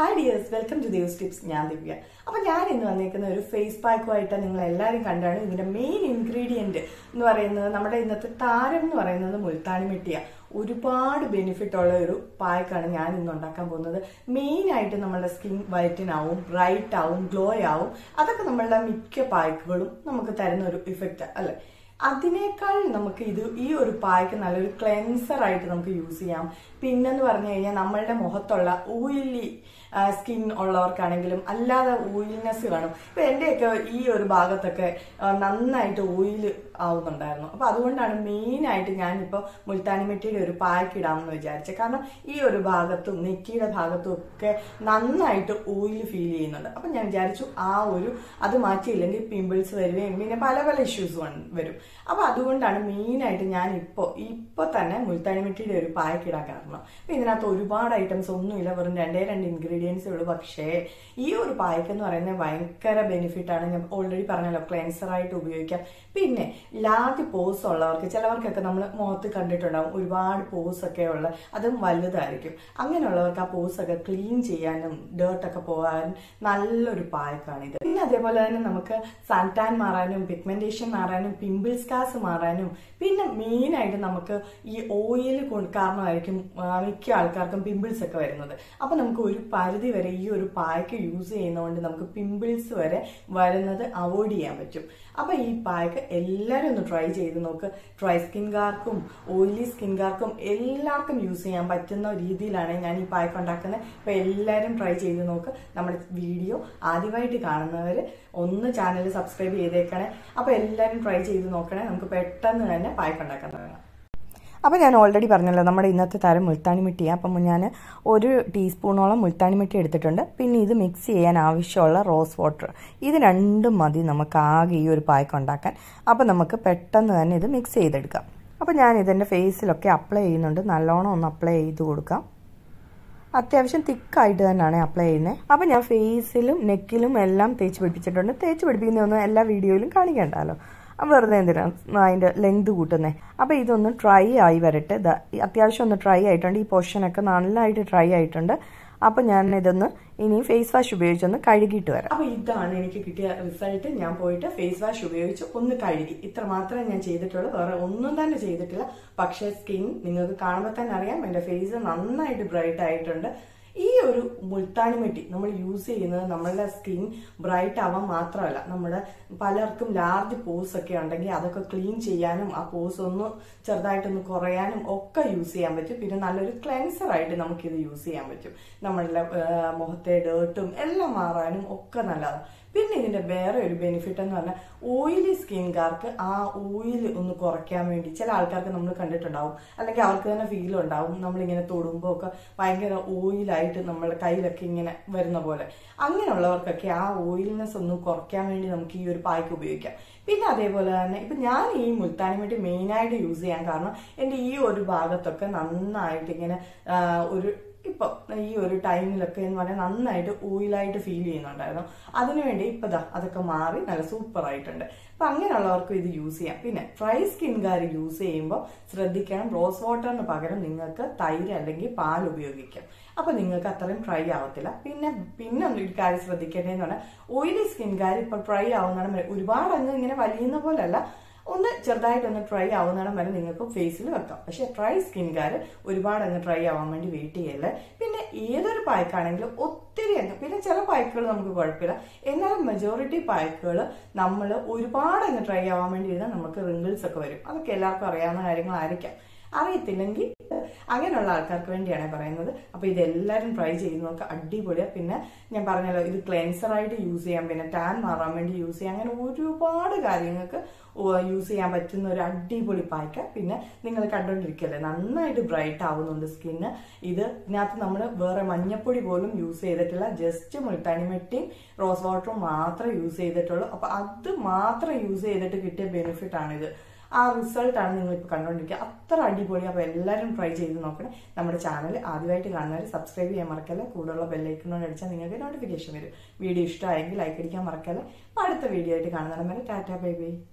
Hi dears, welcome to Devu's Tips. I am Deviya. Now, face pack. The main ingredient is multani. One benefit of pack the main item is skin white, bright, glow. That's why we effect. This cleanser item we use. Pinna oily skin or canagulum, all oiliness. Oil out main item multanimated pike down with Jacana, oil feeling. Upon Janjarichu, other machi pimples very issues one. That's why I mean I think multinated pie kidakana. We have items and ingredients share. You pie can or a wine cara benefit and already panel of cleanser to be pinne large pose or catanamla urban pose a carola other value directive. Anganolaka pose a clean jay and dirt a capo and null pie canida. Namaka santan maranum pigmentation maranum pimples. Then the main item is this oil and pimples. So we use pimples to avoid pimples. So this pie everyone try. Dry skin, oily skin, everyone use it. Try I already പറഞ്ഞല്ലോ നമ്മുടെ ഇന്നത്തെ തരം മുൾത്താണി മിട്ടി അപ്പോൾ ഞാൻ ഒരു ടീസ്പൂണോളം മുൾത്താണി മിട്ടി എടുത്തിട്ടുണ്ട് പിന്നെ ഇത് മിക്സ് ചെയ്യാൻ ആവശ്യമുള്ള റോസ് വാട്ടർ ഇത് രണ്ടും മതി നമുക്ക് ആകെ ഈ ഒരു പായ്ക്ക് ഉണ്ടാക്കാൻ അപ്പോൾ നമുക്ക് പെട്ടെന്ന് തന്നെ ഇത് മിക്സ് ചെയ്തെടുക്കാം അപ്പോൾ ഞാൻ ഇതിന്റെ ഫേസിലൊക്കെ അപ്ലൈ ചെയ്യുന്നുണ്ട് നല്ലോണം ഒന്ന് അപ്ലൈ ചെയ്തു കൊടുക്കാം അത്യാവശ്യം തിക്ക് ആയിട്ട് തന്നെയാണ് അപ്ലൈ ചെയ്യുന്നത് അപ്പോൾ ഞാൻ ഫേസിലും നെക്കിലും എല്ലാം തേച്ച് പിടിപ്പിച്ചിട്ടുണ്ട് തേച്ച് പിടിപ്പിക്കുന്നതൊന്നും എല്ലാ വീഡിയോയിലും കാണിക്കണ്ടല്ലോ length goodness. Abba is on the try I verite the Athiash on the try item, the portion a canon light try item. Upon any face wash beach on the Kaidigi to her. Abid the Aniki result in Yampoeta face wash beach on the Kaidigi. Itramatra and Chay the Tola or Unun than Chay the Tilla, Paksha skin, Ninga Karnathan Ariam and a face and unlight bright eye tender. This multanimatic. We use it in our skin bright. We have large pores. We have clean pores. We have use it. We have a cleanser. We use it. We have dirt. We have Pinning bear benefit and oily skin gark, oil on the coracam, and alcarcanum conducted down, and the alcarna feel on down, numbling in a todum boca, pine oil light and number kaila king and vernabola. Anganolor caca, oilness on the coracam and numki or picobuca. Pina de bola, Pinani, multanimate main eye to use the ancarna, and ye or bagatoka, none I now, this is a time that I have feeling of oil. That's why it's super right. Now, we use it. Dry skin use rose water and thyme. Now, you can try it. Now, you can try it. Oily skin try it. If you try it, you can face it. If you try skin, you can try it. If you try it, you can in the majority pike, we can try it. That's why again, all our current Diana Paranga, a pay the Latin price in Adiboda Pinna, Naparnello, the cleanser right to use him in a tan, marament use him, and would you part a garringer or use him at Adiboli pike, pinna, Ningle Cadron Ricker, and unnight bright towel on the skin, either Nathanamla, were a manapudi volume, you say the tilla, just multanimating, rose water, matra, you say the toll, up the matra, you say that to get a benefit another. Our result and content after Adibodia Bellar try Jay Nokana, number channel, Adivite, subscribe Yamarkala, Kudola Bell icon and channel notification video. Video like it, Yamarkala, part of the video to Ganana, Tata Baby.